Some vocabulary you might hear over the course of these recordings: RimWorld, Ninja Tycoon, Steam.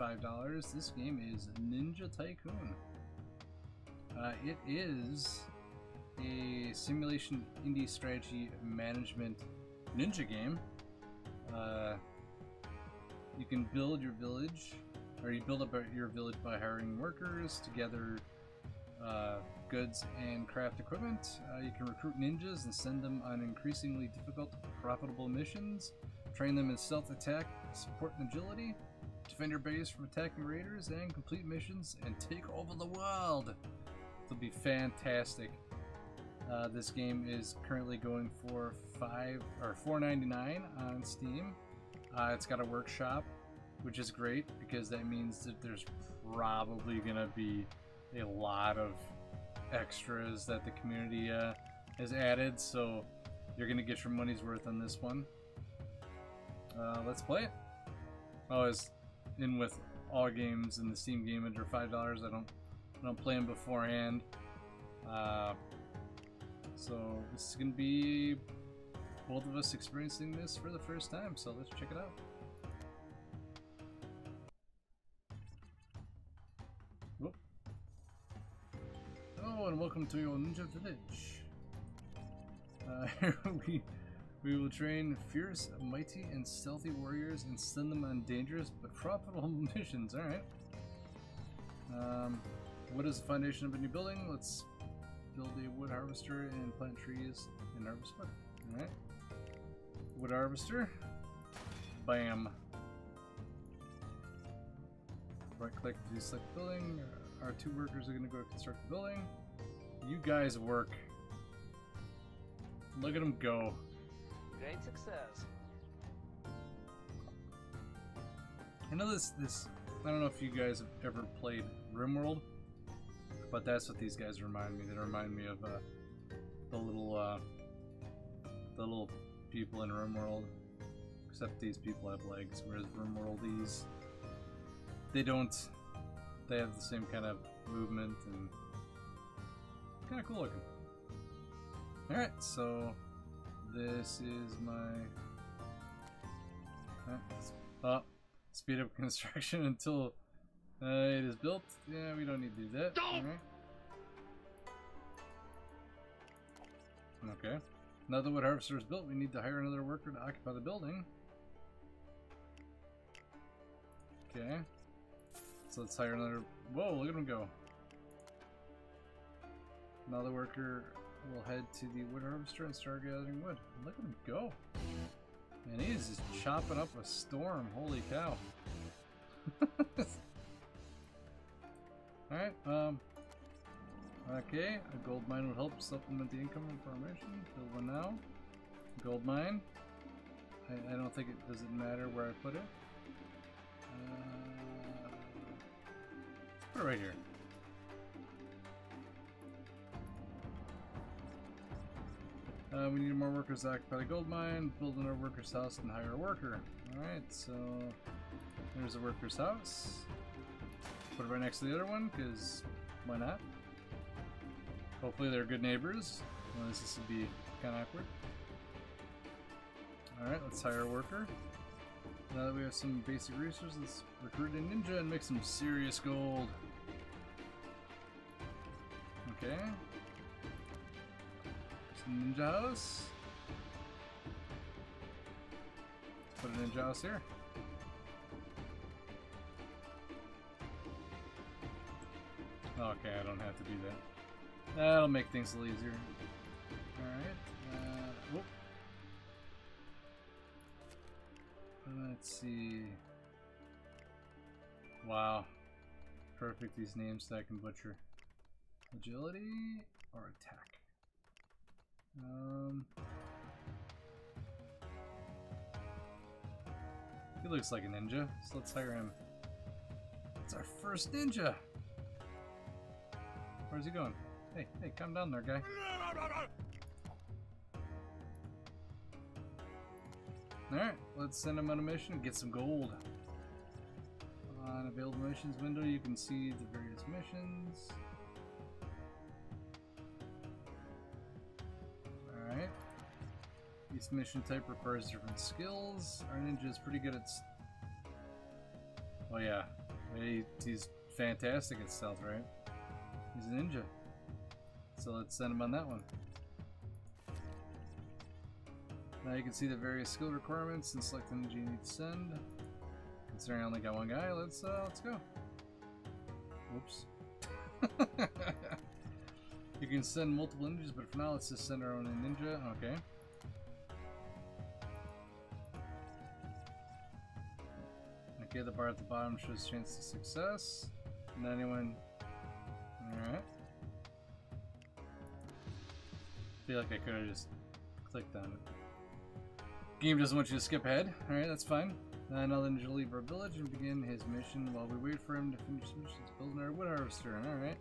$5. This game is Ninja Tycoon. It is a simulation indie strategy management ninja game. You can build your village, or you build up your village by hiring workers to gather goods and craft equipment. You can recruit ninjas and send them on increasingly difficult, profitable missions. Train them in stealth attack, support and agility, defend your base from attacking raiders, and complete missions and take over the world. It'll be fantastic. This game is currently going for $4.99 on Steam. It's got a workshop, which is great because that means that there's probably gonna be a lot of extras that the community has added, so you're gonna get your money's worth on this one. Let's play it. Oh, it's in with all games in the Steam game under $5. I don't play them beforehand. So this is gonna be both of us experiencing this for the first time. So let's check it out. Whoop. Oh, and welcome to your ninja village. Here we will train fierce, mighty, and stealthy warriors and send them on dangerous but profitable missions. Alright. What is the foundation of a new building? Let's build a wood harvester and plant trees and harvest wood. Alright. Wood harvester. Bam. Right click to select building. Our two workers are going to go construct the building. You guys work. Look at them go. Great success. I know this. I don't know if you guys have ever played RimWorld, but that's what these guys remind me. They remind me of the little people in RimWorld. Except these people have legs, whereas RimWorldies, they don't. They have the same kind of movement and kind of cool looking. All right, so. This is my speed up construction until it is built. Yeah, we don't need to do that. All right. Okay. Now the wood harvester is built, we need to hire another worker to occupy the building. Okay. So let's hire another. Whoa! Look at him go. Now the worker. We'll head to the wood harvester and start gathering wood. Look at him go. And he is just chopping up a storm. Holy cow. Alright, okay, a gold mine would help supplement the income and formation. Build one now. Gold mine. I don't think it doesn't matter where I put it. Put it right here. We need more workers to occupy the gold mine, build another worker's house, and hire a worker. Alright, so there's a worker's house. Put it right next to the other one, because why not? Hopefully they're good neighbors. Unless this would be kind of awkward. Alright, let's hire a worker. Now that we have some basic resources, let's recruit a ninja and make some serious gold. Okay. Ninja house. Let's put a ninja house here. Okay, I don't have to do that. That'll make things a little easier. Alright. Whoop. Let's see. Wow. Perfect, these names that I can butcher. Agility or attack? He looks like a ninja, so let's hire him. It's our first ninja. Where's he going? Hey, hey, calm down there, guy. All right, let's send him on a mission and get some gold. On available missions window, you can see the various missions. Each mission type requires different skills. Our ninja is pretty good at Oh yeah, he's fantastic at stealth, right? He's a ninja. So let's send him on that one. Now you can see the various skill requirements and select the ninja you need to send. Considering I only got one guy, let's go. Whoops. You can send multiple ninjas, but for now let's just send our own ninja. Okay. Okay, the bar at the bottom shows chance to success. Not anyone. Alright. I feel like I could have just clicked on it. Game doesn't want you to skip ahead. Alright, that's fine. Now another ninja will leave our village and begin his mission while we wait for him to finish his mission to build our wood harvester. Alright.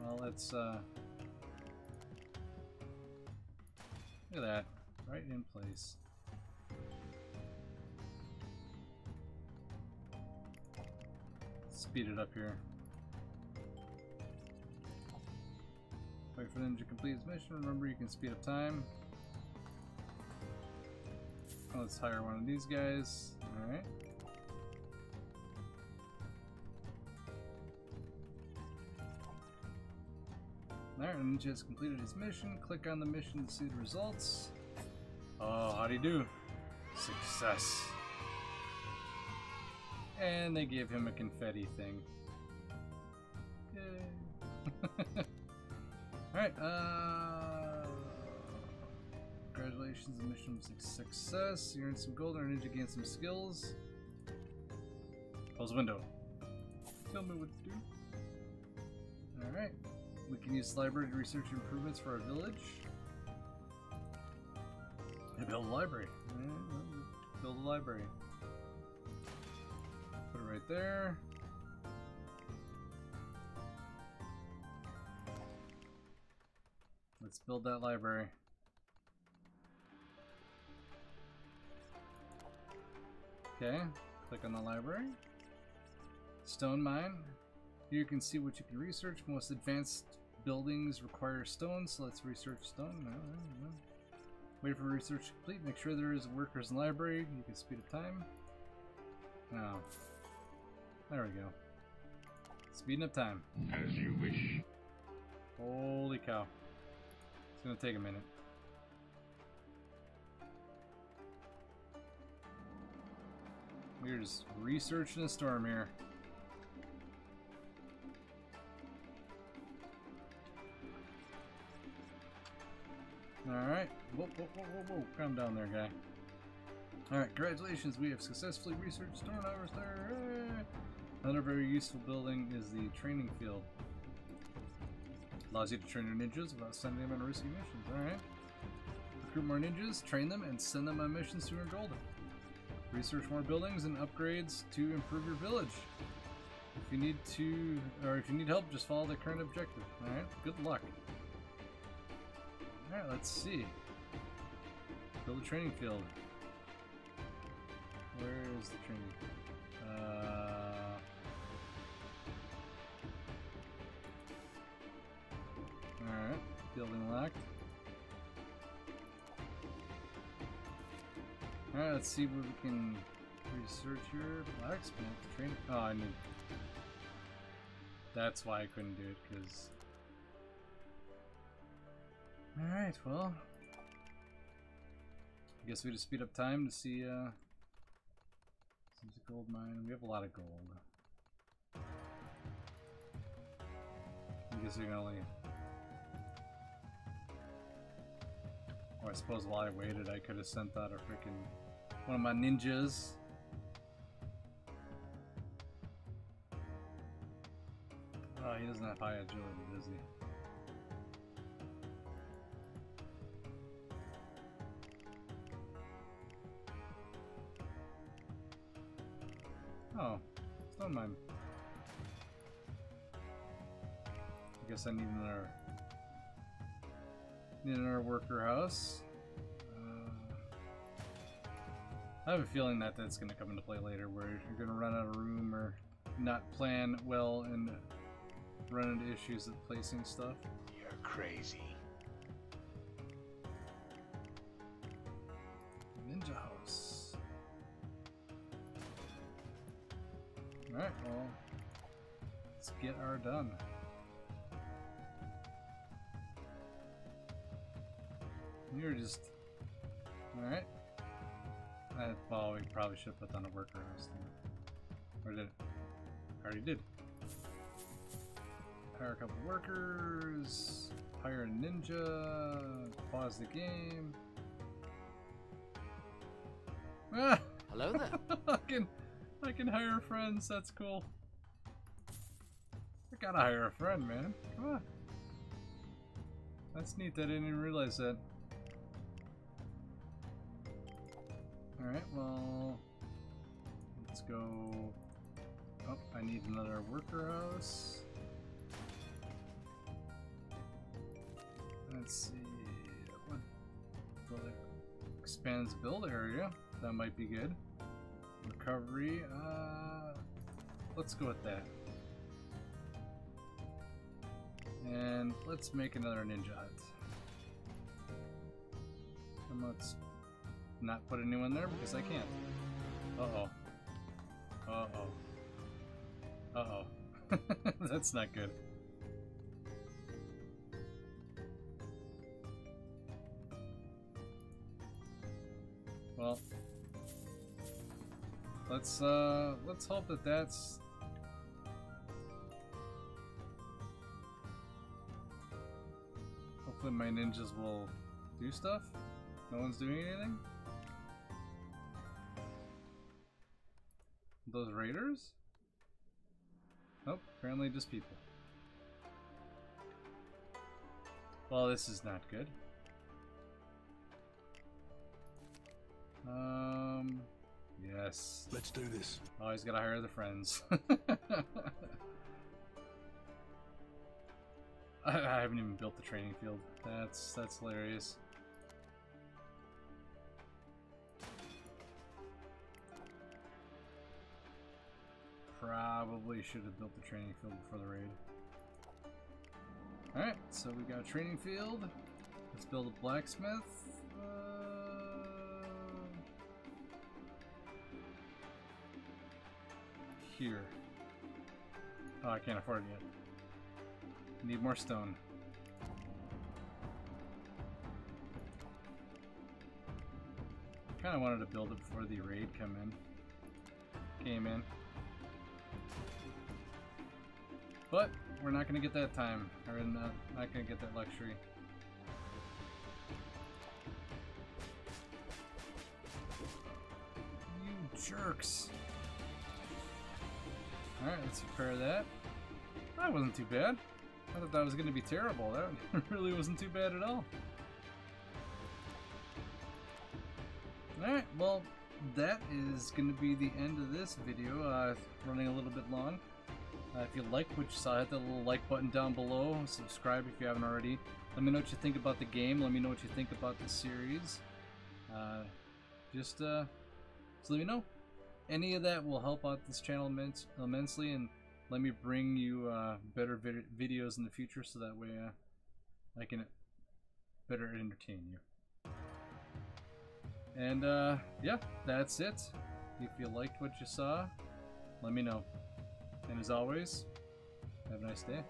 Well, let's, look at that. Right in place. Speed it up here. Wait for them to complete his mission. Remember, you can speed up time. Let's hire one of these guys. Alright. Alright, Ninja has completed his mission. Click on the mission to see the results. Oh, how'd he do? Success. And they gave him a confetti thing. Yay. Alright, congratulations, the mission was a success. You earned some gold and need to gain some skills. Close the window. Tell me what to do. Alright. We can use the library to research improvements for our village. And build a library. Right, build a library. Put it right there. Let's build that library. Okay, click on the library. Stone mine. Here you can see what you can research. Most advanced buildings require stone, so let's research stone. No. Wait for research to complete. Make sure there is a workers in the library. You can speed up time. No. There we go. Speeding up time. As you wish. Holy cow. It's gonna take a minute. We're just researching a storm here. Alright. Whoa. Calm down there, guy. Alright, congratulations, we have successfully researched Storm Harvester. Another very useful building is the training field. Allows you to train your ninjas without sending them on risky missions. Alright. Recruit more ninjas, train them, and send them on missions to earn gold. Research more buildings and upgrades to improve your village. If you need help, just follow the current objective. Alright, good luck. Alright, let's see. Build a training field. Where is the training? Alright, building locked. Alright, let's see what we can research here. Blacksmith training. Oh, I mean, that's why I couldn't do it, because. Alright, well. I guess we just speed up time to see, there's a gold mine. We have a lot of gold. I guess we can only... Oh, I suppose while I waited, I could have sent out a freaking... one of my ninjas. Oh, he doesn't have high agility, does he? Oh, stone mine. I guess I need another worker house. I have a feeling that that's going to come into play later, where you're going to run out of room or not plan well and run into issues with placing stuff. You're crazy. Ninja house. Alright, well, let's get our done. You're just... Alright. Well, we probably should have put down a worker on this thing. Or did it? Already did. Hire a couple workers. Hire a ninja. Pause the game. Ah! Hello there. I can hire friends. That's cool. I gotta hire a friend, man. Come on. That's neat. I didn't even realize that. Alright, well, let's go up. I need another worker house. Let's see. What really expands build area? That might be good. Recovery. Let's go with that. And let's make another ninja hut. And let's not put a new one there because I can't. Uh-oh. Uh-oh. Uh-oh. That's not good. Well, let's hope that that's... Hopefully my ninjas will do stuff. No one's doing anything. Those raiders? Nope, apparently just people. Well, this is not good. Yes. Let's do this. Always gotta hire the friends. I haven't even built the training field. That's hilarious. Probably should have built the training field before the raid. Alright, so we got a training field. Let's build a blacksmith. Here. Oh, I can't afford it yet. Need more stone. I kind of wanted to build it before the raid came in. But we're not going to get that time. We're not going to get that luxury. You jerks. Alright, let's repair that. That wasn't too bad. I thought that was going to be terrible. That really wasn't too bad at all. Alright, well, that is going to be the end of this video. Running a little bit long. If you like what you saw, hit that little like button down below. Subscribe if you haven't already. Let me know what you think about the game. Let me know what you think about the series. Just let me know. Any of that will help out this channel immensely, and let me bring you better videos in the future, so that way I can better entertain you. And yeah, that's it. If you liked what you saw, let me know. And as always, have a nice day.